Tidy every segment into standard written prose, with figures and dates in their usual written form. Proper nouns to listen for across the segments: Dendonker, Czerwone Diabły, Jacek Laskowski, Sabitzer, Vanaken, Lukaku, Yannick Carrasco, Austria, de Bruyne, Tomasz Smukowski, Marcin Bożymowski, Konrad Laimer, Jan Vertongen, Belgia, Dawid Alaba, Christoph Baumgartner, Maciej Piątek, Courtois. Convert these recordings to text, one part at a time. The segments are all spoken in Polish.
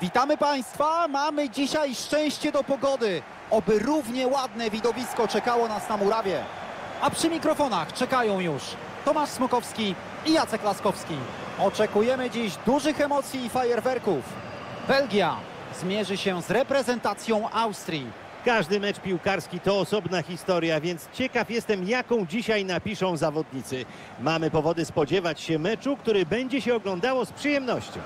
Witamy Państwa, mamy dzisiaj szczęście do pogody, oby równie ładne widowisko czekało nas na murawie. A przy mikrofonach czekają już Tomasz Smukowski i Jacek Laskowski. Oczekujemy dziś dużych emocji i fajerwerków. Belgia zmierzy się z reprezentacją Austrii. Każdy mecz piłkarski to osobna historia, więc ciekaw jestem, jaką dzisiaj napiszą zawodnicy. Mamy powody spodziewać się meczu, który będzie się oglądało z przyjemnością.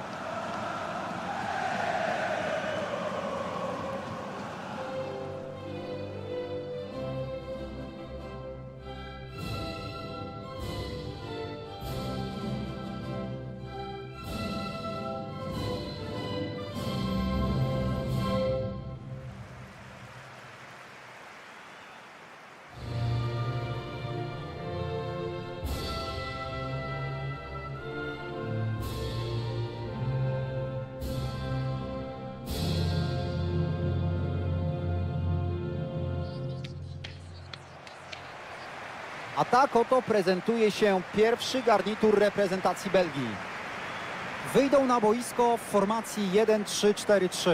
A tak oto prezentuje się pierwszy garnitur reprezentacji Belgii. Wyjdą na boisko w formacji 1-3-4-3.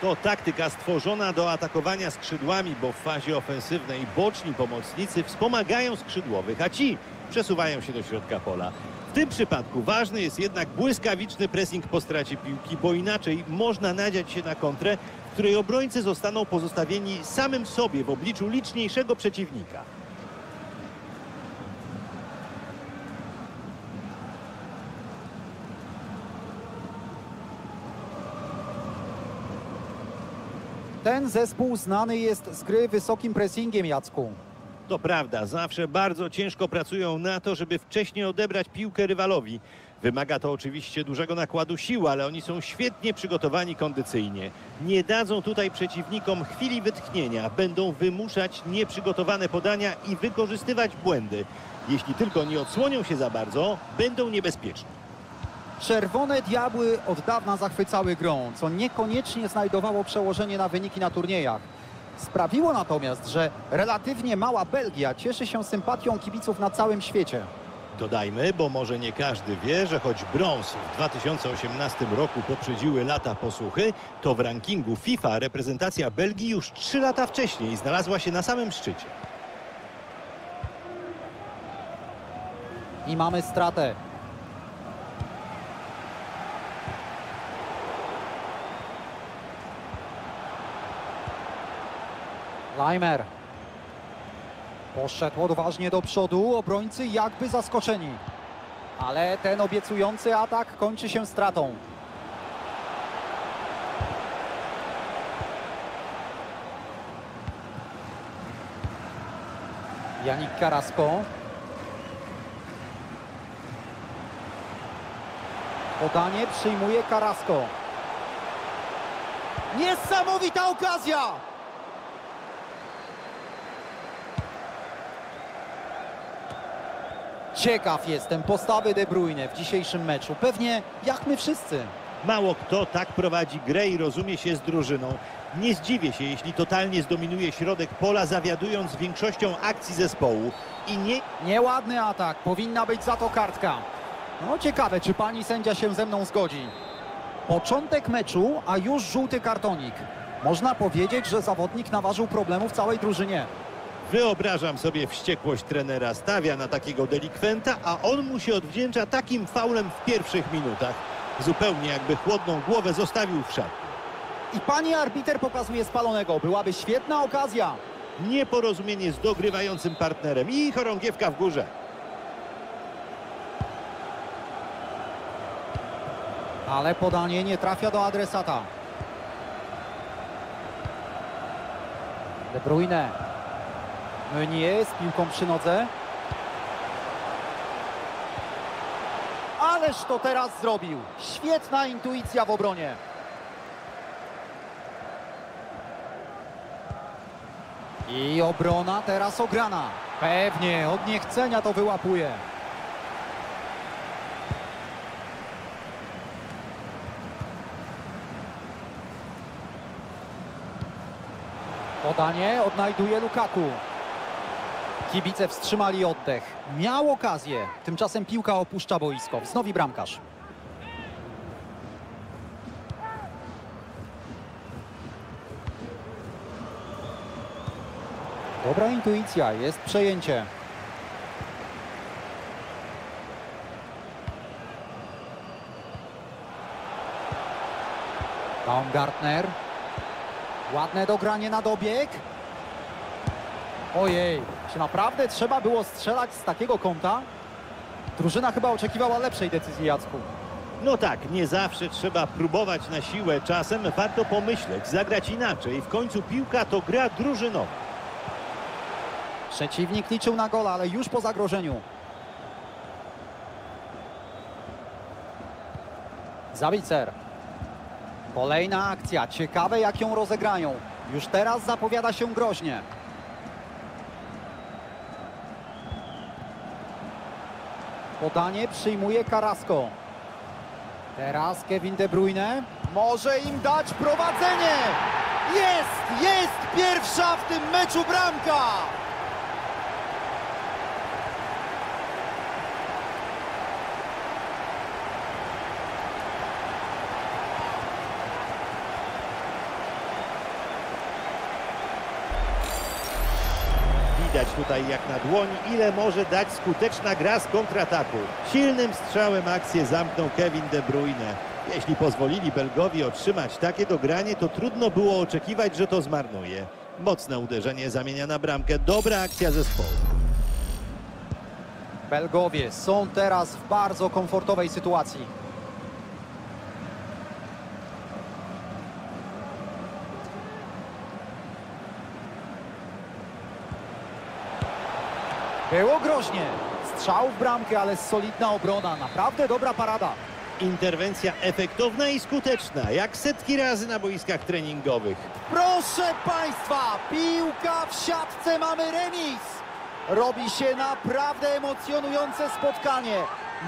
To taktyka stworzona do atakowania skrzydłami, bo w fazie ofensywnej boczni pomocnicy wspomagają skrzydłowych, a ci przesuwają się do środka pola. W tym przypadku ważny jest jednak błyskawiczny pressing po stracie piłki, bo inaczej można nadziać się na kontrę, w której obrońcy zostaną pozostawieni samym sobie w obliczu liczniejszego przeciwnika. Ten zespół znany jest z gry wysokim pressingiem, Jacku. To prawda, zawsze bardzo ciężko pracują na to, żeby wcześniej odebrać piłkę rywalowi. Wymaga to oczywiście dużego nakładu sił, ale oni są świetnie przygotowani kondycyjnie. Nie dadzą tutaj przeciwnikom chwili wytchnienia. Będą wymuszać nieprzygotowane podania i wykorzystywać błędy. Jeśli tylko nie odsłonią się za bardzo, będą niebezpieczni. Czerwone Diabły od dawna zachwycały grą, co niekoniecznie znajdowało przełożenie na wyniki na turniejach. Sprawiło natomiast, że relatywnie mała Belgia cieszy się sympatią kibiców na całym świecie. Dodajmy, bo może nie każdy wie, że choć brąz w 2018 roku poprzedziły lata posuchy, to w rankingu FIFA reprezentacja Belgii już 3 lata wcześniej znalazła się na samym szczycie. I mamy stratę. Laimer poszedł odważnie do przodu, obrońcy jakby zaskoczeni, ale ten obiecujący atak kończy się stratą. Yannick Carrasco podanie przyjmuje Carrasco. Niesamowita okazja! Ciekaw jestem postawy de Bruyne w dzisiejszym meczu. Pewnie jak my wszyscy. Mało kto tak prowadzi grę i rozumie się z drużyną. Nie zdziwię się, jeśli totalnie zdominuje środek pola, zawiadując większością akcji zespołu. I Nieładny atak. Powinna być za to kartka. No ciekawe, czy pani sędzia się ze mną zgodzi. Początek meczu, a już żółty kartonik. Można powiedzieć, że zawodnik naważył problemów całej drużynie. Wyobrażam sobie wściekłość trenera, stawia na takiego delikwenta, a on mu się odwdzięcza takim faulem w pierwszych minutach. Zupełnie jakby chłodną głowę zostawił w szatni. I pani arbiter pokazuje spalonego, byłaby świetna okazja. Nieporozumienie z dogrywającym partnerem i chorągiewka w górze. Ale podanie nie trafia do adresata. De Bruyne. Nie, z piłką przy nodze. Ależ to teraz zrobił. Świetna intuicja w obronie. I obrona teraz ograna. Pewnie od niechcenia to wyłapuje. Podanie odnajduje Lukaku. Kibice wstrzymali oddech. Miał okazję. Tymczasem piłka opuszcza boisko. Wznowi bramkarz. Dobra intuicja, jest przejęcie. Baumgartner. Ładne dogranie na dobieg. Ojej, czy naprawdę trzeba było strzelać z takiego kąta? Drużyna chyba oczekiwała lepszej decyzji, Jacku. No tak, nie zawsze trzeba próbować na siłę. Czasem warto pomyśleć, zagrać inaczej. W końcu piłka to gra drużynowa. Przeciwnik liczył na gola, ale już po zagrożeniu. Sabitzer. Kolejna akcja. Ciekawe, jak ją rozegrają. Już teraz zapowiada się groźnie. Podanie przyjmuje Carrasco. Teraz Kevin De Bruyne. Może im dać prowadzenie. Jest, jest pierwsza w tym meczu bramka. Widać tutaj jak na dłoń, ile może dać skuteczna gra z kontrataku. Silnym strzałem akcję zamknął Kevin De Bruyne. Jeśli pozwolili Belgowi otrzymać takie dogranie, to trudno było oczekiwać, że to zmarnuje. Mocne uderzenie zamienia na bramkę. Dobra akcja zespołu. Belgowie są teraz w bardzo komfortowej sytuacji. Było groźnie. Strzał w bramkę, ale solidna obrona. Naprawdę dobra parada. Interwencja efektowna i skuteczna, jak setki razy na boiskach treningowych. Proszę Państwa, piłka w siatce, mamy remis. Robi się naprawdę emocjonujące spotkanie.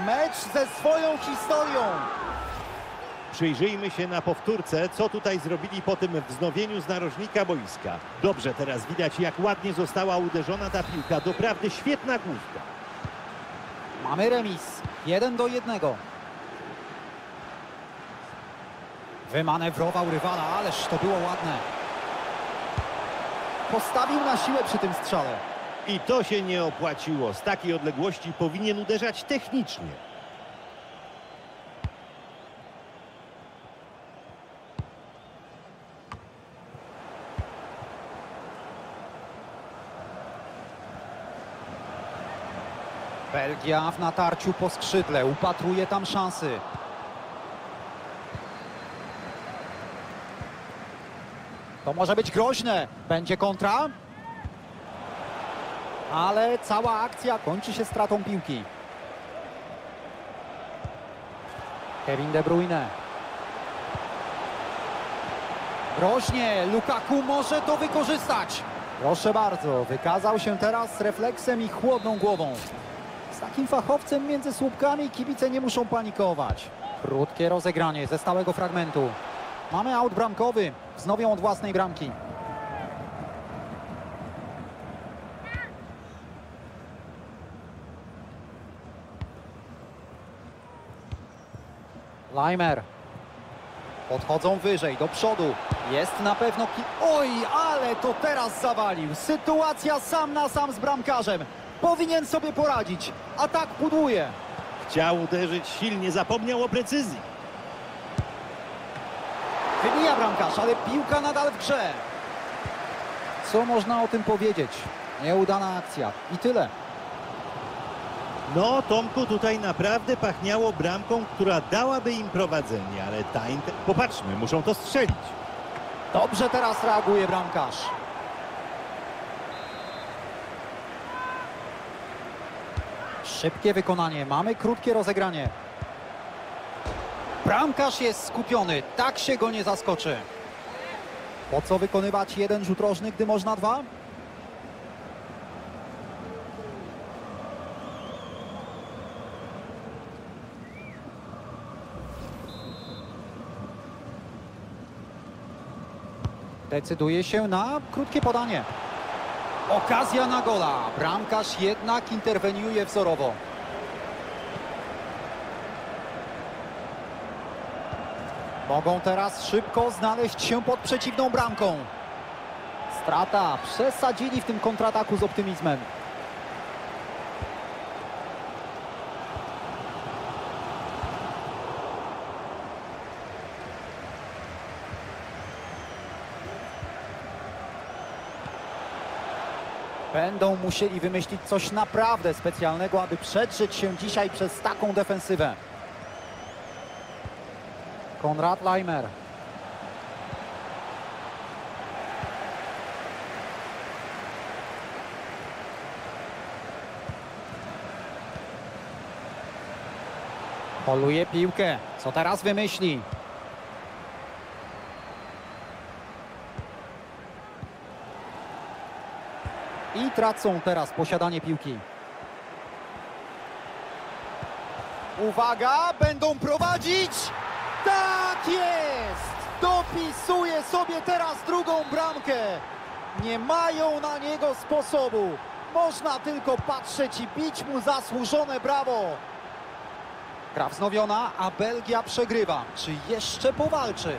Mecz ze swoją historią. Przyjrzyjmy się na powtórce, co tutaj zrobili po tym wznowieniu z narożnika boiska. Dobrze teraz widać, jak ładnie została uderzona ta piłka. Doprawdy świetna główka. Mamy remis. 1-1. Wymanewrował rywala, ależ to było ładne. Postawił na siłę przy tym strzale. I to się nie opłaciło. Z takiej odległości powinien uderzać technicznie. Belgia w natarciu po skrzydle, upatruje tam szansy. To może być groźne, będzie kontra. Ale cała akcja kończy się stratą piłki. Kevin De Bruyne. Groźnie, Lukaku może to wykorzystać. Proszę bardzo, wykazał się teraz refleksem i chłodną głową. Z takim fachowcem między słupkami kibice nie muszą panikować. Krótkie rozegranie ze stałego fragmentu. Mamy aut bramkowy. Wznowią od własnej bramki. Laimer. Podchodzą wyżej, do przodu. Jest na pewno... Oj, ale to teraz zawalił. Sytuacja sam na sam z bramkarzem. Powinien sobie poradzić, a tak pudłuje. Chciał uderzyć silnie, zapomniał o precyzji. Wybija bramkarz, ale piłka nadal w grze. Co można o tym powiedzieć? Nieudana akcja i tyle. No, Tomku, tutaj naprawdę pachniało bramką, która dałaby im prowadzenie, ale popatrzmy, muszą to strzelić. Dobrze teraz reaguje bramkarz. Szybkie wykonanie, mamy krótkie rozegranie. Bramkarz jest skupiony, tak się go nie zaskoczy. Po co wykonywać jeden rzut rożny, gdy można dwa? Decyduje się na krótkie podanie. Okazja na gola. Bramkarz jednak interweniuje wzorowo. Mogą teraz szybko znaleźć się pod przeciwną bramką. strata. Przesadzili w tym kontrataku z optymizmem. Będą musieli wymyślić coś naprawdę specjalnego, aby przedrzeć się dzisiaj przez taką defensywę. Konrad Laimer. Poluje piłkę. Co teraz wymyśli? I tracą teraz posiadanie piłki. Uwaga, będą prowadzić! Tak jest! Dopisuje sobie teraz drugą bramkę. Nie mają na niego sposobu. Można tylko patrzeć i bić mu zasłużone brawo. Gra wznowiona, a Belgia przegrywa. Czy jeszcze powalczy?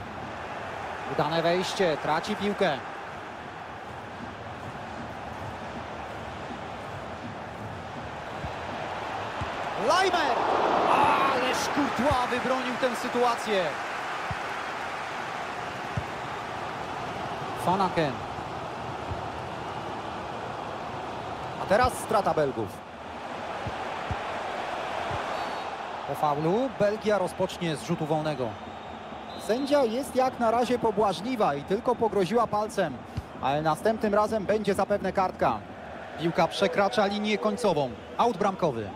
Udane wejście, traci piłkę. Laimer! Ależ Courtois wybronił tę sytuację. Vanaken. A teraz strata Belgów. Po faulu Belgia rozpocznie z rzutu wolnego. Sędzia jest jak na razie pobłażliwa i tylko pogroziła palcem, ale następnym razem będzie zapewne kartka. Piłka przekracza linię końcową. Aut bramkowy.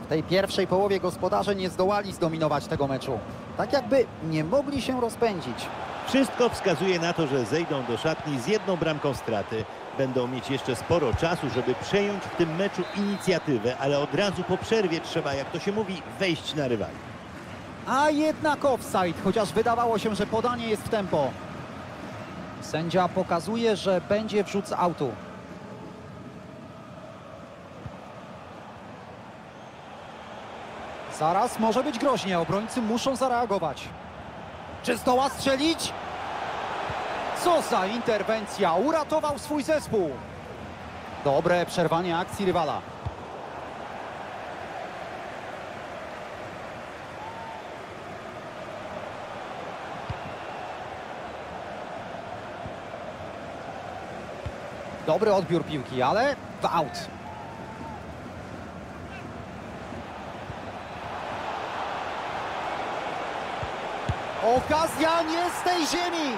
W tej pierwszej połowie gospodarze nie zdołali zdominować tego meczu. Tak jakby nie mogli się rozpędzić. Wszystko wskazuje na to, że zejdą do szatni z jedną bramką straty. Będą mieć jeszcze sporo czasu, żeby przejąć w tym meczu inicjatywę, ale od razu po przerwie trzeba, jak to się mówi, wejść na rywali. A jednak offside, chociaż wydawało się, że podanie jest w tempo. Sędzia pokazuje, że będzie wrzut z autu. Zaraz może być groźnie, obrońcy muszą zareagować. Czy zdoła strzelić? Co za interwencja, uratował swój zespół. Dobre przerwanie akcji rywala. Dobry odbiór piłki, ale w aut. Okazja nie z tej ziemi!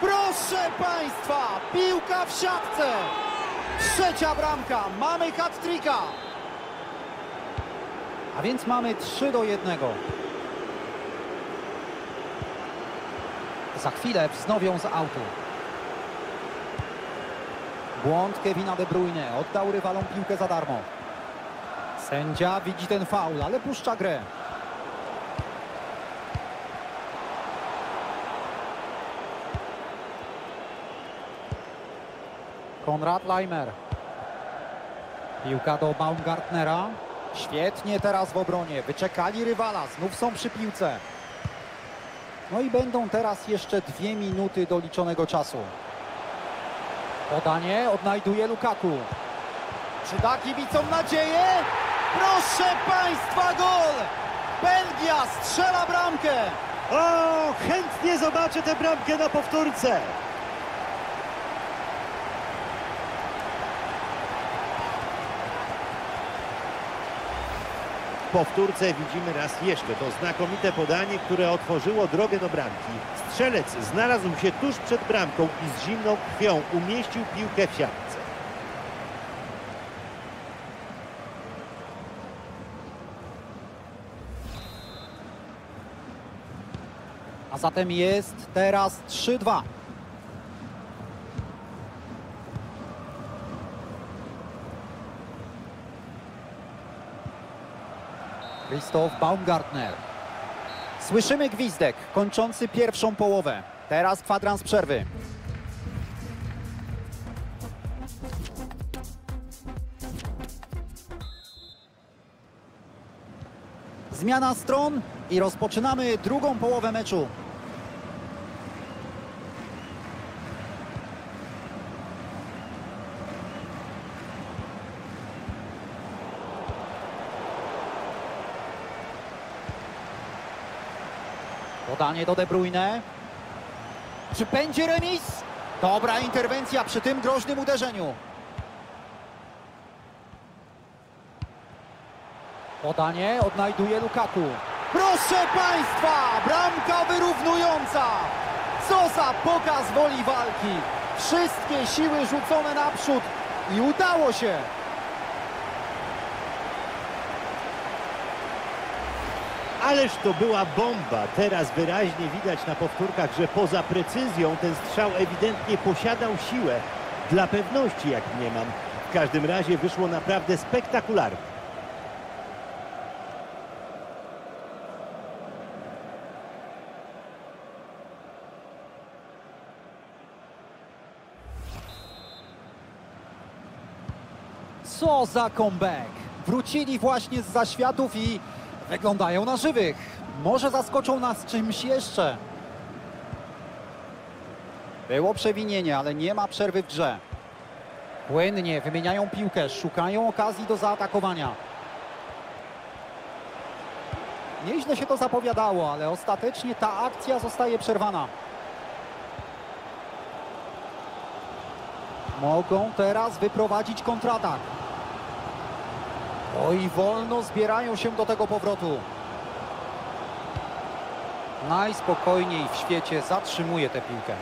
Proszę Państwa, piłka w siatce! Trzecia bramka, mamy hat-tricka! A więc mamy 3-1. Za chwilę wznowią z autu. Błąd Kevina De Bruyne, oddał rywalom piłkę za darmo. Sędzia widzi ten faul, ale puszcza grę. Konrad Laimer. Piłka do Baumgartnera. Świetnie teraz w obronie. Wyczekali rywala. Znów są przy piłce. No i będą teraz jeszcze 2 minuty do liczonego czasu. Podanie odnajduje Lukaku. Czy da kibicom nadzieję? Proszę Państwa, gol! Belgia strzela bramkę! O, chętnie zobaczę tę bramkę na powtórce. W powtórce widzimy raz jeszcze to znakomite podanie, które otworzyło drogę do bramki. Strzelec znalazł się tuż przed bramką i z zimną krwią umieścił piłkę w siatce. A zatem jest teraz 3-2. Christoph Baumgartner. Słyszymy gwizdek kończący pierwszą połowę. Teraz kwadrans przerwy. Zmiana stron i rozpoczynamy drugą połowę meczu. Podanie do De Bruyne. Czy będzie remis? Dobra interwencja przy tym groźnym uderzeniu. Podanie odnajduje Lukaku. Proszę Państwa, bramka wyrównująca. Co za pokaz woli walki. Wszystkie siły rzucone naprzód i udało się. Ależ to była bomba. Teraz wyraźnie widać na powtórkach, że poza precyzją ten strzał ewidentnie posiadał siłę. Dla pewności, jak nie mam. W każdym razie wyszło naprawdę spektakularnie. Co za comeback! Wrócili właśnie z zaświatów i wyglądają na żywych. Może zaskoczą nas czymś jeszcze. Było przewinienie, ale nie ma przerwy w grze. Płynnie wymieniają piłkę, szukają okazji do zaatakowania. Nieźle się to zapowiadało, ale ostatecznie ta akcja zostaje przerwana. Mogą teraz wyprowadzić kontratak. Oj, wolno zbierają się do tego powrotu. Najspokojniej w świecie zatrzymuje tę piłkę.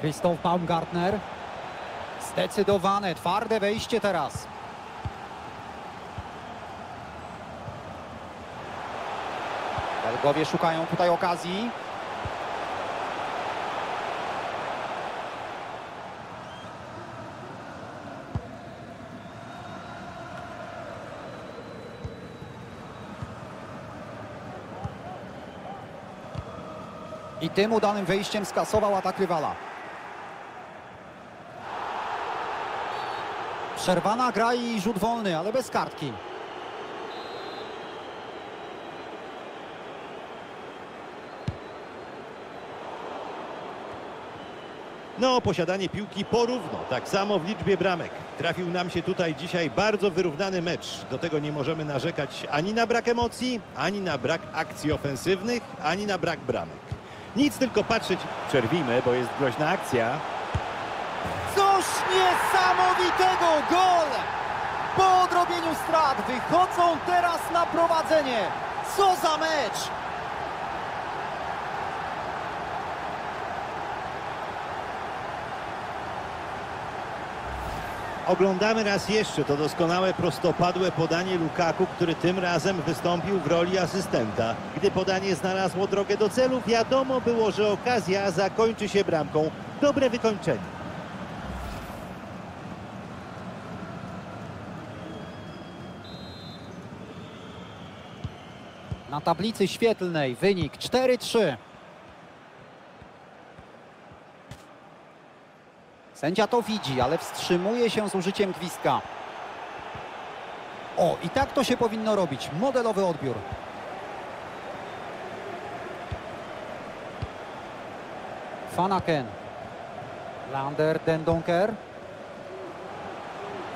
Christoph Baumgartner. Zdecydowane, twarde wejście teraz. Belgowie szukają tutaj okazji. I tym udanym wejściem skasował atak rywala. Przerwana gra i rzut wolny, ale bez kartki. No, posiadanie piłki porówno, tak samo w liczbie bramek. Trafił nam się tutaj dzisiaj bardzo wyrównany mecz. Do tego nie możemy narzekać ani na brak emocji, ani na brak akcji ofensywnych, ani na brak bramek. Nic, tylko patrzeć. Czerwimy, bo jest groźna akcja. Coś niesamowitego, gol! Po odrobieniu strat wychodzą teraz na prowadzenie. Co za mecz! Oglądamy raz jeszcze to doskonałe prostopadłe podanie Lukaku, który tym razem wystąpił w roli asystenta. Gdy podanie znalazło drogę do celu, wiadomo było, że okazja zakończy się bramką. Dobre wykończenie. Na tablicy świetlnej wynik 4-3. Sędzia to widzi, ale wstrzymuje się z użyciem gwizdka. O, i tak to się powinno robić. Modelowy odbiór. Vanaken. Lander, Dendonker.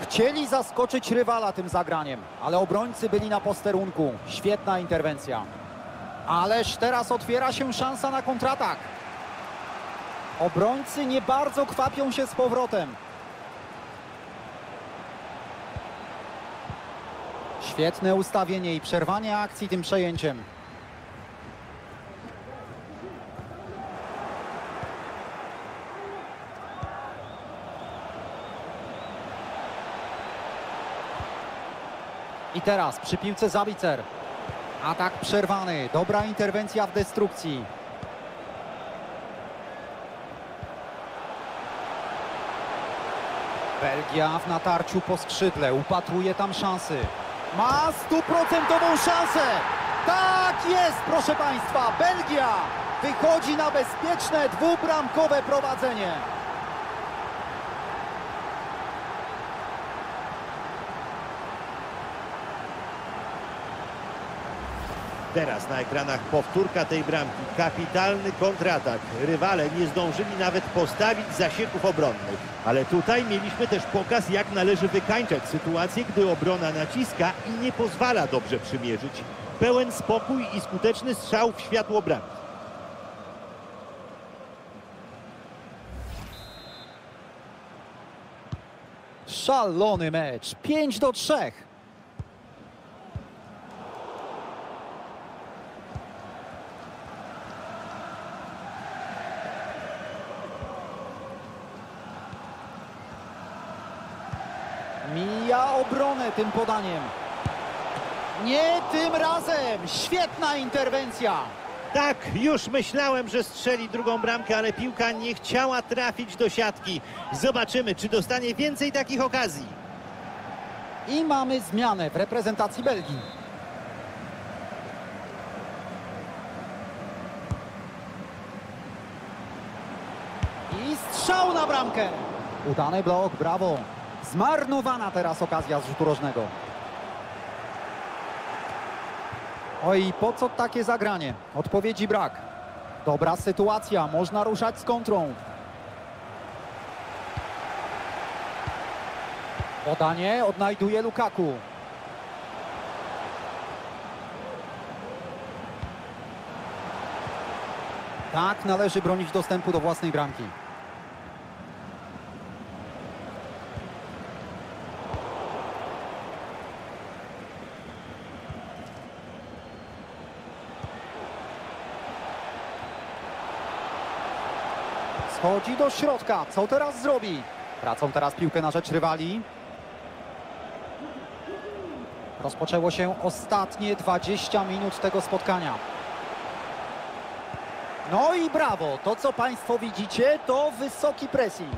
Chcieli zaskoczyć rywala tym zagraniem, ale obrońcy byli na posterunku. Świetna interwencja. Ależ teraz otwiera się szansa na kontratak. Obrońcy nie bardzo kwapią się z powrotem. Świetne ustawienie i przerwanie akcji tym przejęciem. I teraz przy piłce Sabitzer. Atak przerwany. Dobra interwencja w destrukcji. Belgia w natarciu po skrzydle, upatruje tam szansy. Ma stuprocentową szansę! Tak jest, proszę Państwa, Belgia wychodzi na bezpieczne dwubramkowe prowadzenie. Teraz na ekranach powtórka tej bramki. Kapitalny kontratak. Rywale nie zdążyli nawet postawić zasieków obronnych. Ale tutaj mieliśmy też pokaz, jak należy wykańczać sytuację, gdy obrona naciska i nie pozwala dobrze przymierzyć. Pełen spokój i skuteczny strzał w światło bramki. Szalony mecz. 5-3. Mija obronę tym podaniem. Nie tym razem. Świetna interwencja. Tak, już myślałem, że strzeli drugą bramkę, ale piłka nie chciała trafić do siatki. Zobaczymy, czy dostanie więcej takich okazji. I mamy zmianę w reprezentacji Belgii. I strzał na bramkę. Udany blok, brawo. Zmarnowana teraz okazja z rzutu rożnego. Oj, po co takie zagranie? Odpowiedzi brak. Dobra sytuacja, można ruszać z kontrą. Podanie odnajduje Lukaku. Tak należy bronić dostępu do własnej bramki. Chodzi do środka. Co teraz zrobi? Tracą teraz piłkę na rzecz rywali. Rozpoczęło się ostatnie 20 minut tego spotkania. No i brawo. To, co Państwo widzicie, to wysoki pressing.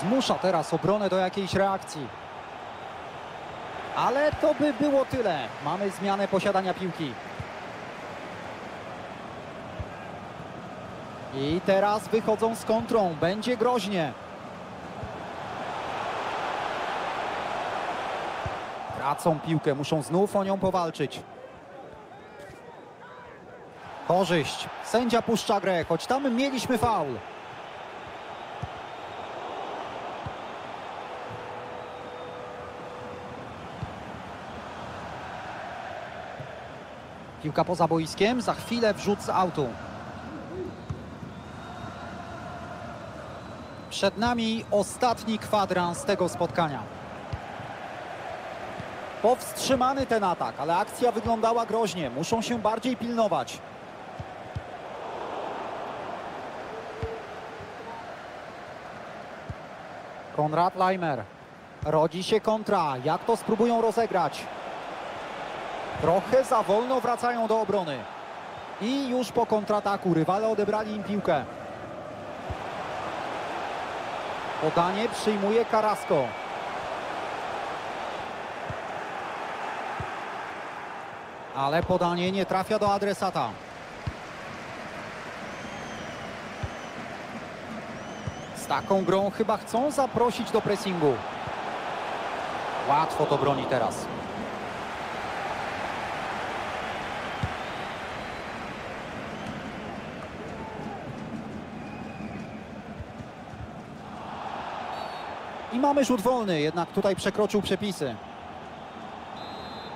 Zmusza teraz obronę do jakiejś reakcji. Ale to by było tyle. Mamy zmianę posiadania piłki. I teraz wychodzą z kontrą. Będzie groźnie. Tracą piłkę. Muszą znów o nią powalczyć. Korzyść. Sędzia puszcza grę, choć tam mieliśmy faul. Piłka poza boiskiem, za chwilę wrzut z autu. Przed nami ostatni kwadrans tego spotkania. Powstrzymany ten atak, ale akcja wyglądała groźnie. Muszą się bardziej pilnować. Konrad Laimer. Rodzi się kontra. Jak to spróbują rozegrać? Trochę za wolno wracają do obrony. I już po kontrataku rywale odebrali im piłkę. Podanie przyjmuje Carrasco. Ale podanie nie trafia do adresata. Z taką grą chyba chcą zaprosić do pressingu. Łatwo to broni teraz. I mamy rzut wolny, jednak tutaj przekroczył przepisy.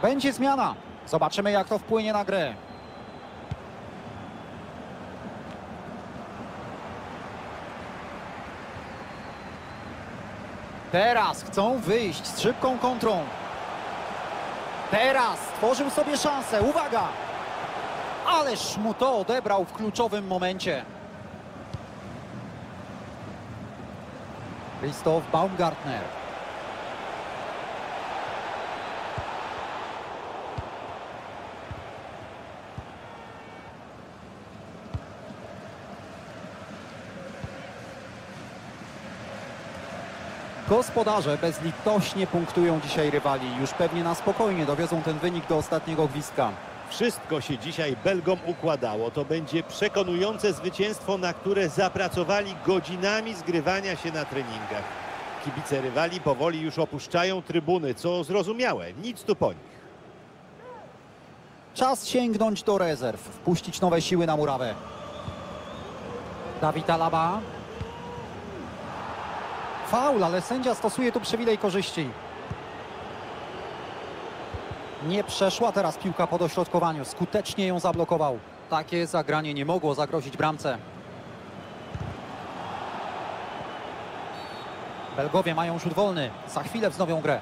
Będzie zmiana. Zobaczymy, jak to wpłynie na grę. Teraz chcą wyjść z szybką kontrą. Teraz stworzył sobie szansę. Uwaga! Ależ mu to odebrał w kluczowym momencie. Christoph Baumgartner. Gospodarze bezlitośnie punktują dzisiaj rywali. Już pewnie na spokojnie dowiozą ten wynik do ostatniego gwizdka. Wszystko się dzisiaj Belgom układało. To będzie przekonujące zwycięstwo, na które zapracowali godzinami zgrywania się na treningach. Kibice rywali powoli już opuszczają trybuny, co zrozumiałe, nic tu po nich. Czas sięgnąć do rezerw, wpuścić nowe siły na murawę. Dawid Alaba. Faul, ale sędzia stosuje tu przywilej korzyści. Nie przeszła teraz piłka po dośrodkowaniu. Skutecznie ją zablokował. Takie zagranie nie mogło zagrozić bramce. Belgowie mają rzut wolny. Za chwilę wznowią grę.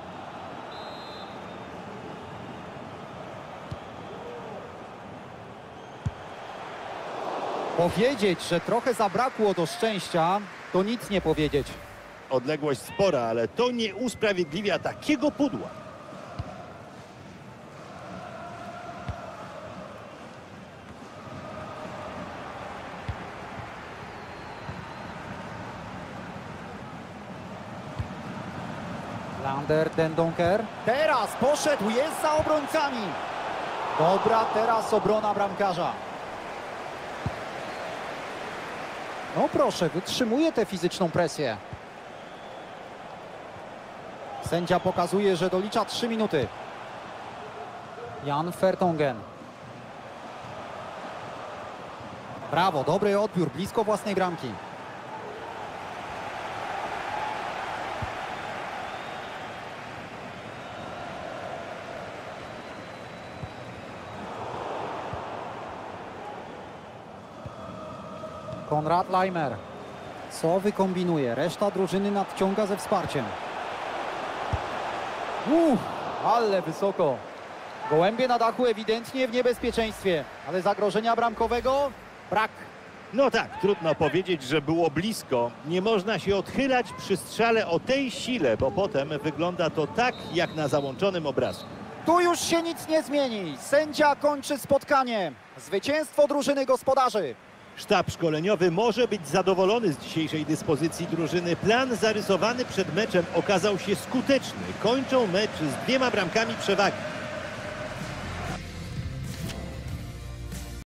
Powiedzieć, że trochę zabrakło do szczęścia, to nic nie powiedzieć. Odległość spora, ale to nie usprawiedliwia takiego pudła. Lander, Dendonker. Teraz poszedł, jest za obrońcami. Dobra, teraz obrona bramkarza. No proszę, wytrzymuje tę fizyczną presję. Sędzia pokazuje, że dolicza 3 minuty. Jan Vertongen. Brawo, dobry odbiór, blisko własnej bramki. Konrad Laimer. Co wykombinuje? Reszta drużyny nadciąga ze wsparciem. Ale wysoko. Gołębie na dachu ewidentnie w niebezpieczeństwie, ale zagrożenia bramkowego brak. No tak, trudno powiedzieć, że było blisko. Nie można się odchylać przy strzale o tej sile, bo potem wygląda to tak, jak na załączonym obrazku. Tu już się nic nie zmieni. Sędzia kończy spotkanie. Zwycięstwo drużyny gospodarzy. Sztab szkoleniowy może być zadowolony z dzisiejszej dyspozycji drużyny. Plan zarysowany przed meczem okazał się skuteczny. Kończą mecz z 2 bramkami przewagi.